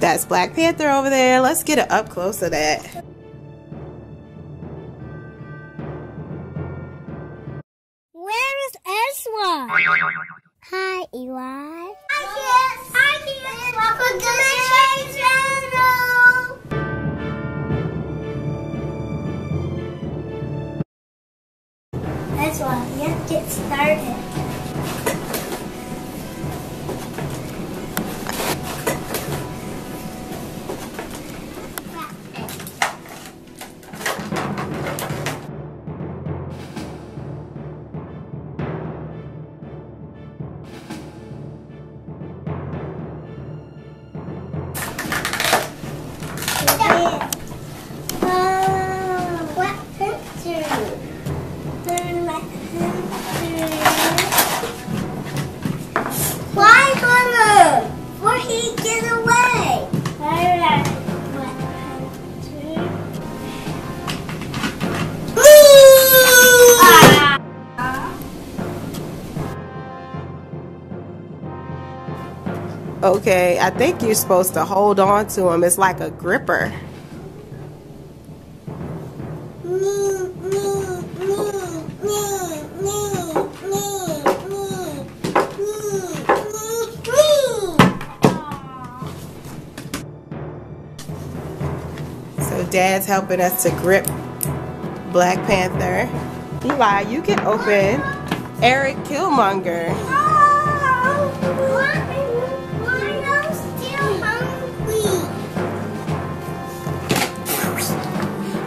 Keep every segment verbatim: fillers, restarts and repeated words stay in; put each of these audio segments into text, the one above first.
That's Black Panther over there. Let's get it up close to that. Where is Eswa? Hi, Eli. I can't. I can't. Welcome to the Shade Channel. Eswa, let's get started. Okay, I think you're supposed to hold on to him. It's like a gripper. Me, me, me, me, me, me, me, me, me. So Dad's helping us to grip Black Panther. Eli, you can open Erik Killmonger. Oh,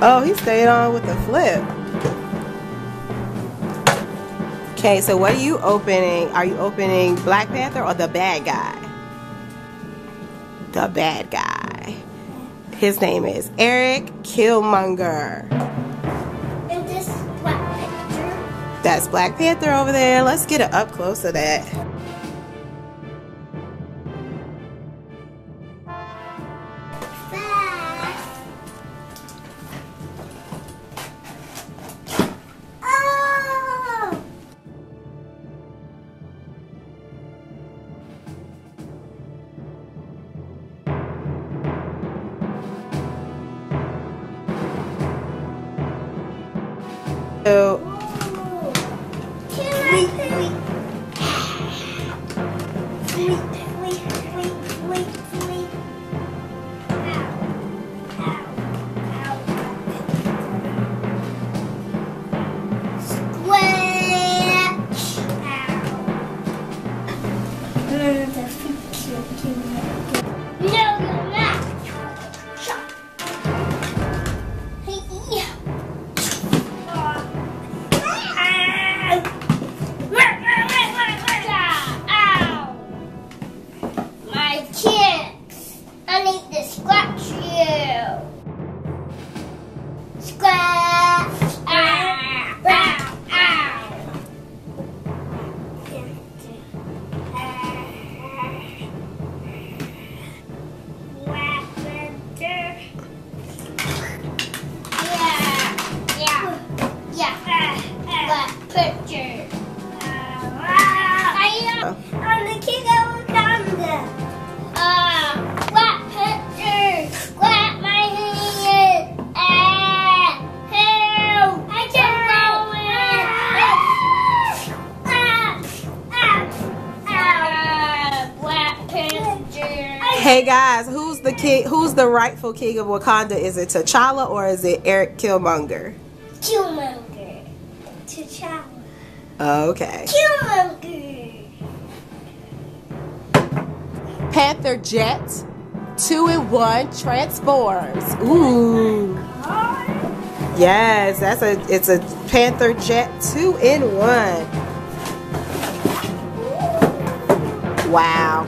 Oh, he stayed on with the flip. Okay, so what are you opening? Are you opening Black Panther or the bad guy? The bad guy. His name is Erik Killmonger. And this is Black Panther. That's Black Panther over there. Let's get it up close to that. So, wait, wait, wait, wait, wait, wait. Ow, ow, ow. Squatch. Ow. Mm, the feet. No, no, no. Shot. Hey, yeah. Hey guys, who's the king, who's the rightful king of Wakanda? Is it T'Challa or is it Erik Killmonger? Killmonger. T'Challa. Okay. Killmonger. Panther Jet, two in one, transforms. Ooh. Oh, yes, that's a it's a Panther Jet two in one. Wow.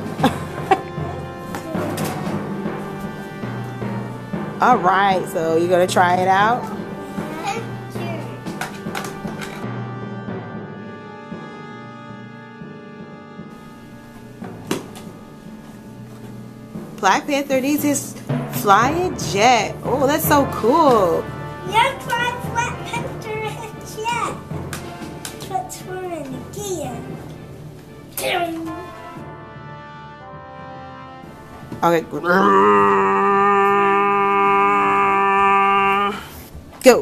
All right, so you're gonna try it out? Black Panther needs his flying jet. Oh, that's so cool. Yes, Black Panther has jet. Transforming again. Okay. Go.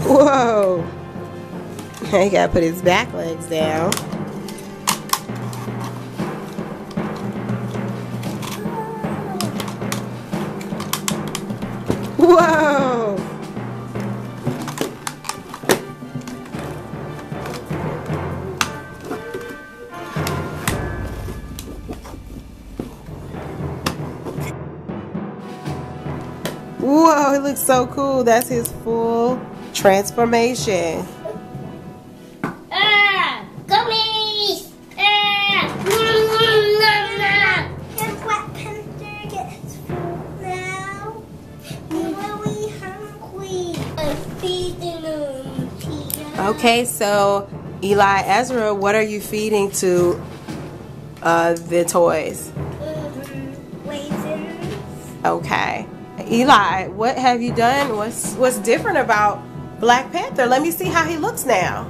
Whoa. He gotta put his back legs down. Whoa! Whoa, he looks so cool. That's his full transformation. Okay, so Eli, Ezra, what are you feeding to uh, the toys? Mm-hmm. Raisins. Okay. Eli, what have you done? What's, what's different about Black Panther? Let me see how he looks now.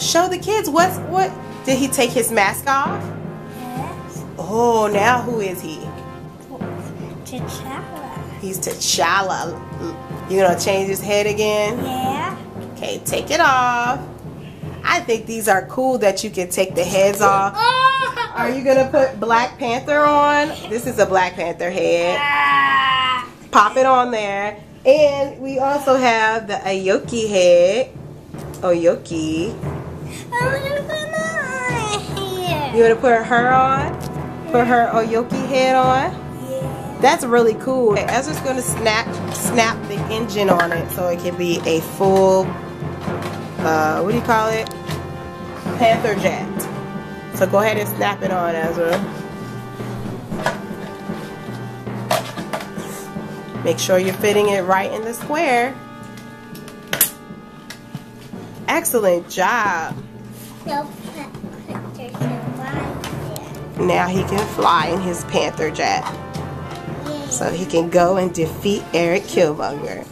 Show the kids. What's, what? Did he take his mask off? Yes. Oh, now who is he? T'Challa. He's T'Challa. You gonna change his head again? Yeah. Okay, take it off. I think these are cool that you can take the heads off. Are you gonna put Black Panther on? This is a Black Panther head. Pop it on there. And we also have the Oyoki head. Oyoki. I'm gonna put my hair. You wanna put her on? Put her Oyoki head on? Yeah. That's really cool. Okay, Ezra's gonna snap snap the engine on it so it can be a full Uh, what do you call it? Panther jet. So go ahead and snap it on, Ezra. Make sure you're fitting it right in the square. Excellent job. Now he can fly in his Panther jet. So he can go and defeat Erik Killmonger.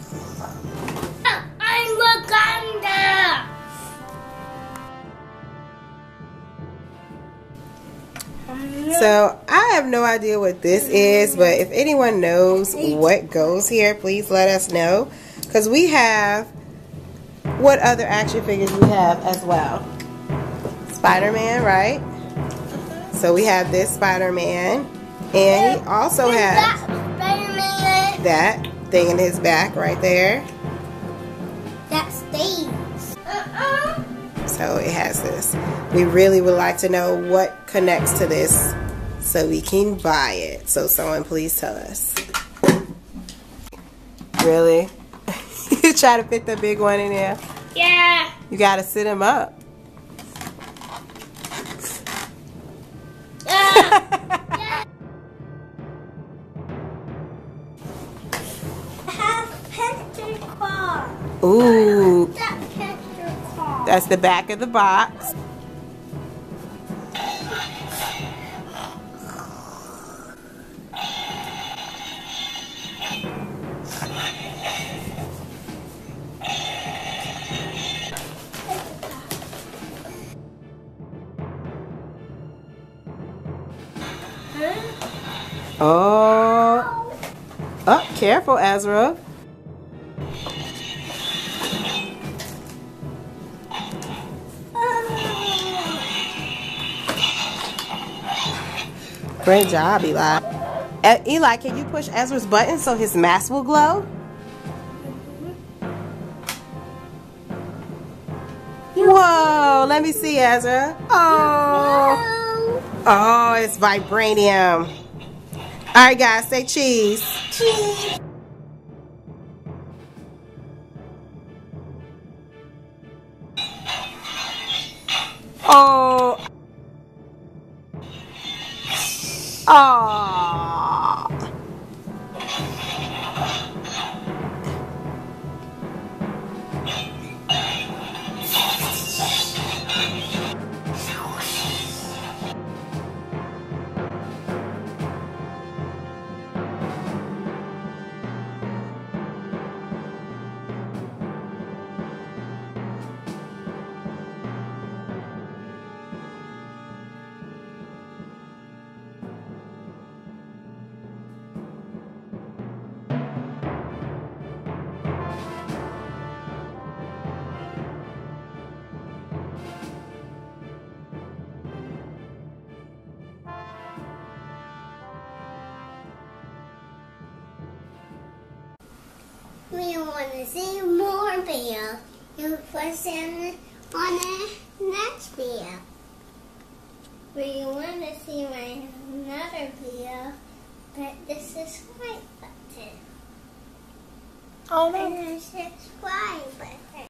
So I have no idea what this is, but if anyone knows what goes here, please let us know. Because we have, what other action figures we have as well? Spider-Man, right? So we have this Spider-Man, and he also has that thing in his back right there. That stays. Uh-uh. So it has this. We really would like to know what connects to this so we can buy it. So someone please tell us. Really? You try to fit the big one in there? Yeah. You gotta sit him up. Yeah. Yeah. I have Panther car. Ooh. That Panther car. That's the back of the box. Oh, oh, careful, Ezra. Great job, Eli. E Eli, can you push Ezra's button so his mask will glow? Whoa, let me see, Ezra. Oh, oh, it's vibranium. All right, guys, say cheese. Cheese. Oh. Oh. If you want to see more videos, you press in on the next video. If you want to see my another video, hit the subscribe button. Oh, and the subscribe button.